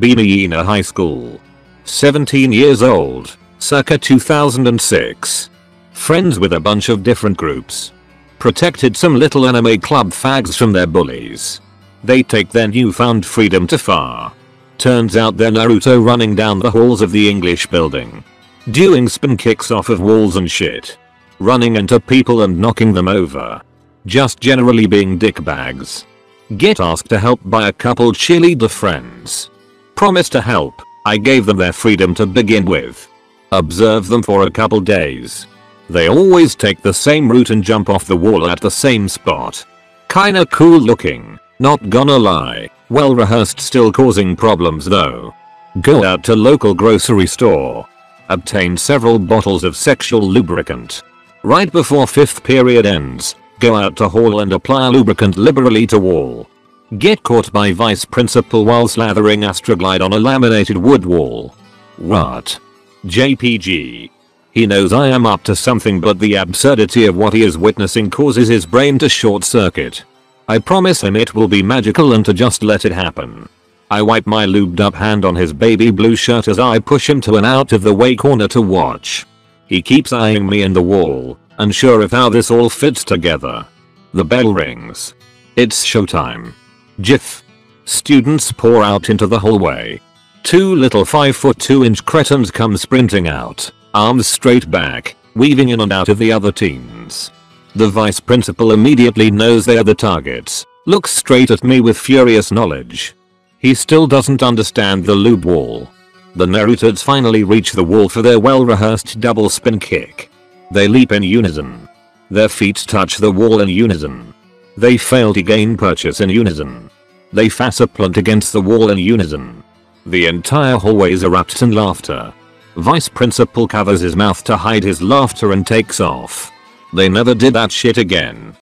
Beameena High School. 17 years old, circa 2006. Friends with a bunch of different groups. Protected some little anime club fags from their bullies. They take their newfound freedom too far. Turns out they're Naruto running down the halls of the English building. Doing spin kicks off of walls and shit. Running into people and knocking them over. Just generally being dickbags. Get asked to help by a couple cheerleader friends. Promise to help, I gave them their freedom to begin with. Observe them for a couple days. They always take the same route and jump off the wall at the same spot. Kinda cool looking, not gonna lie, well rehearsed, still causing problems though. Go out to local grocery store. Obtain several bottles of sexual lubricant. Right before 5th period ends, go out to hall and apply lubricant liberally to wall. Get caught by vice principal while slathering Astroglide on a laminated wood wall. What? JPG. He knows I am up to something, but the absurdity of what he is witnessing causes his brain to short circuit. I promise him it will be magical and to just let it happen. I wipe my lubed up hand on his baby blue shirt as I push him to an out of the way corner to watch. He keeps eyeing me and the wall, unsure of how this all fits together. The bell rings. It's showtime. Jiff. Students pour out into the hallway. Two little 5'2" cretins come sprinting out, arms straight back, weaving in and out of the other teens. The vice principal immediately knows they're the targets, looks straight at me with furious knowledge. He still doesn't understand the lube wall. The Naruto's finally reach the wall for their well-rehearsed double spin kick. They leap in unison. Their feet touch the wall in unison. They fail to gain purchase in unison. They face plant against the wall in unison. The entire hallway erupts in laughter. Vice principal covers his mouth to hide his laughter and takes off. They never did that shit again.